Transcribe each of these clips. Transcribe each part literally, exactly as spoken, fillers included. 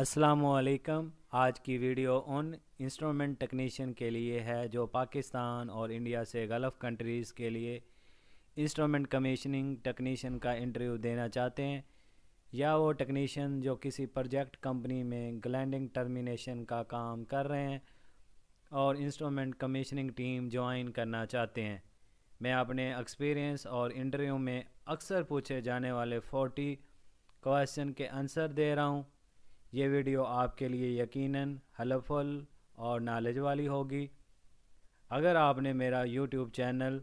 السلام علیکم. آج کی ویڈیو ان انسٹرومنٹ ٹیکنیشین کے لیے ہے جو پاکستان اور انڈیا سے گلف کنٹریز کے لیے انسٹرومنٹ کمیشننگ ٹیکنیشین کا انٹرویو دینا چاہتے ہیں، یا وہ ٹیکنیشین جو کسی پروجیکٹ کمپنی میں گلینڈنگ ٹرمینیشن کا کام کر رہے ہیں اور انسٹرومنٹ کمیشننگ ٹیم جوائن کرنا چاہتے ہیں. میں اپنے ایکسپیرینس اور انٹرویو میں اکثر پوچھے جانے والے فورٹی کویسچن کے آنسر دے رہا ہوں. یہ ویڈیو آپ کے لیے یقیناً ہیلپ فل اور نالج والی ہوگی. اگر آپ نے میرا YouTube channel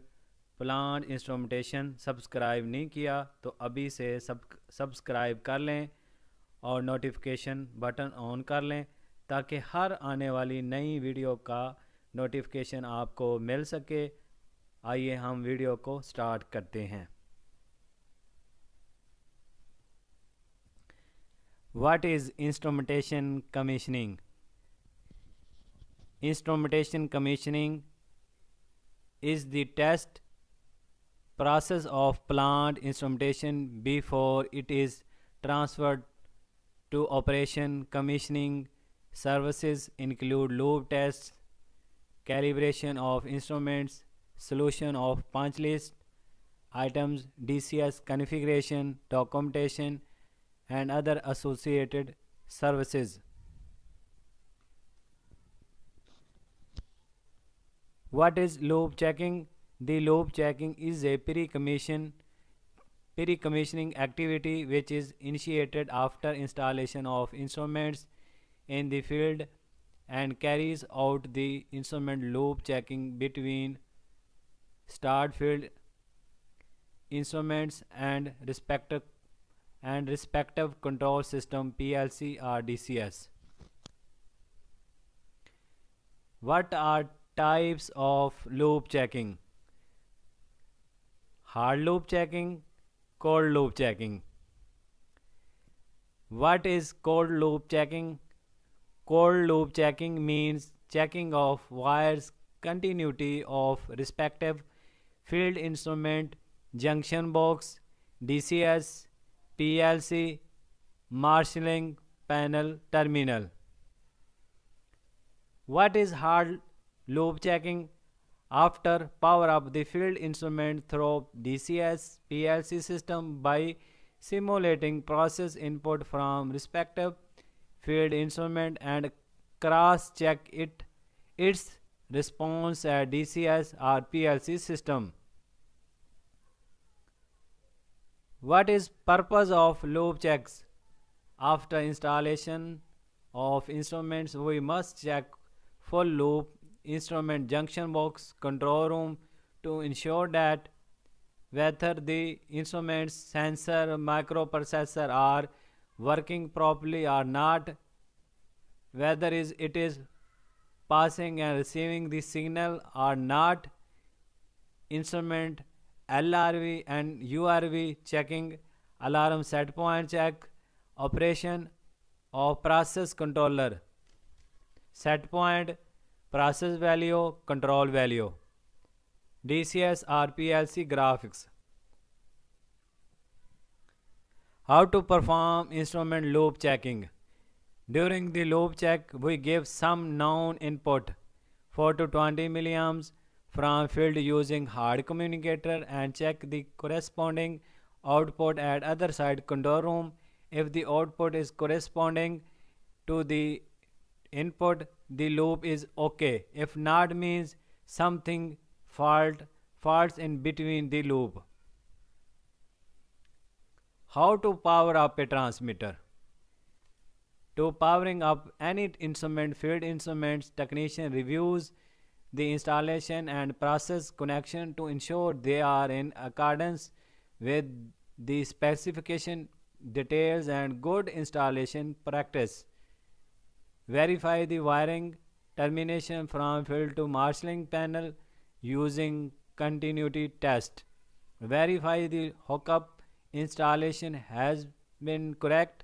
plant instrumentation subscribe نہیں کیا تو ابھی سے سبسکرائب کر لیں اور نوٹیفیکیشن بٹن آن کر لیں تاکہ ہر آنے والی نئی ویڈیو کا نوٹیفیکیشن آپ کو مل سکے. آئیے ہم ویڈیو کو سٹارٹ کرتے ہیں. What is instrumentation commissioning? Instrumentation commissioning is the test process of plant instrumentation before it is transferred to operation. Commissioning services include loop tests, calibration of instruments, solution of punch list items, D C S configuration, documentation and other associated services. What is loop checking? The loop checking is a pre-commission, pre-commissioning activity which is initiated after installation of instruments in the field and carries out the instrument loop checking between start field instruments and respective and respective control system P L C or D C S. What are types of loop checking? Hard loop checking, cold loop checking. What is cold loop checking? Cold loop checking means checking of wires continuity of respective field instrument, junction box, D C S, P L C, marshalling panel terminal. What is hard loop checking? After power up the field instrument through D C S P L C system by simulating process input from respective field instrument and cross check it its response at D C S or P L C system. What is purpose of loop checks? After installation of instruments we must check full loop instrument junction box control room to ensure that whether the instruments, sensor, microprocessor are working properly or not, whether is it is passing and receiving the signal or not. Instrument L R V and U R V checking, alarm set point check, operation of process controller, set point, process value, control value, D C S or P L C graphics. How to perform instrument loop checking? During the loop check, we give some known input, four to twenty milliamps from field using hard communicator and check the corresponding output at other side control room. If the output is corresponding to the input, the loop is okay. If not, means something fault faults in between the loop. How to power up a transmitter? To powering up any instrument, field instruments technician reviews the installation and process connection to ensure they are in accordance with the specification details and good installation practice. Verify the wiring termination from field to marshalling panel using continuity test. Verify the hookup installation has been correct.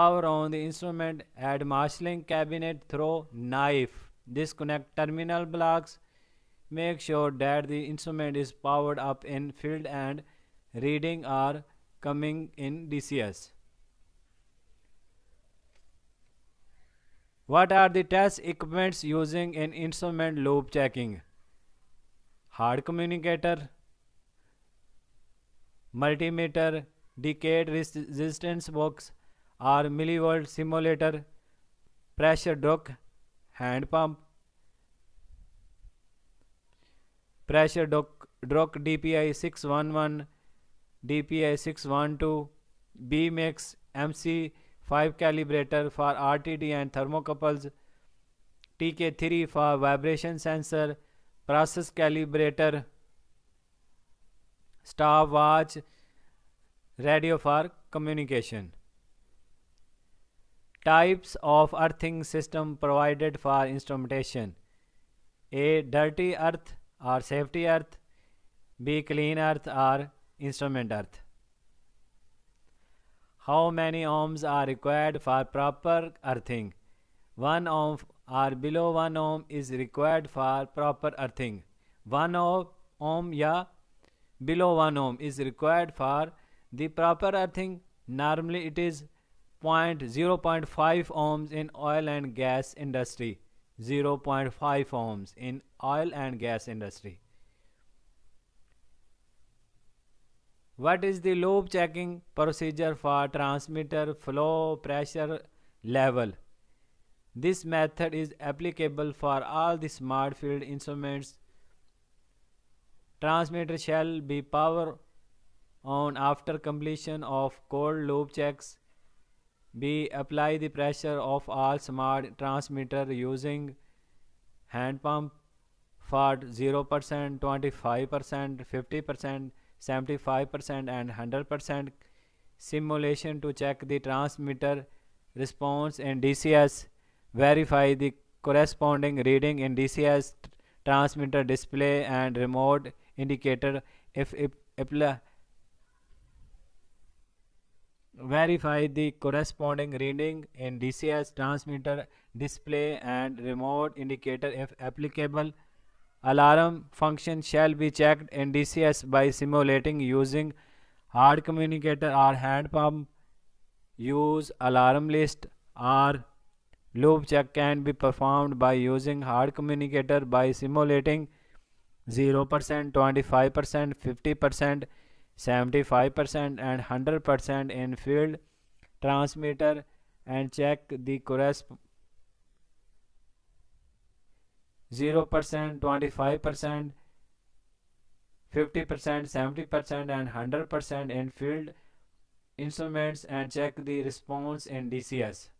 Power on the instrument at marshalling cabinet through knife. Disconnect terminal blocks. Make sure that the instrument is powered up in field and reading are coming in D C S. What are the test equipments using in instrument loop checking? Hard communicator, multimeter, decade resistance box or millivolt simulator, pressure Druck hand pump, pressure Druck, Druck D P I six one one, D P I six one two, B-mix M C five calibrator for R T D and thermocouples, T K three for vibration sensor, process calibrator, stopwatch, radio for communication. Types of earthing system provided for instrumentation. A. Dirty earth or safety earth. B. Clean earth or instrument earth. How many ohms are required for proper earthing? one ohm or below one ohm is required for proper earthing. one ohm ya below one ohm is required for the proper earthing. Normally it is zero point zero five ohms in oil and gas industry. zero point five ohms in oil and gas industry. What is the loop checking procedure for transmitter flow pressure level? This method is applicable for all the smart field instruments. Transmitter shall be powered on after completion of cold loop checks. B. Apply the pressure of all smart transmitter using hand pump for zero percent, twenty-five percent, fifty percent, seventy-five percent and one hundred percent simulation to check the transmitter response in D C S. Verify the corresponding reading in D C S transmitter display and remote indicator if applicable. Verify the corresponding reading in D C S transmitter display and remote indicator if applicable. Alarm function shall be checked in D C S by simulating using hard communicator or hand pump. Use alarm list or loop check can be performed by using hard communicator by simulating zero percent, twenty-five percent, fifty percent, seventy-five percent and one hundred percent in field transmitter and check the corresponding zero percent, twenty-five percent, fifty percent, seventy percent and one hundred percent in field instruments and check the response in D C S.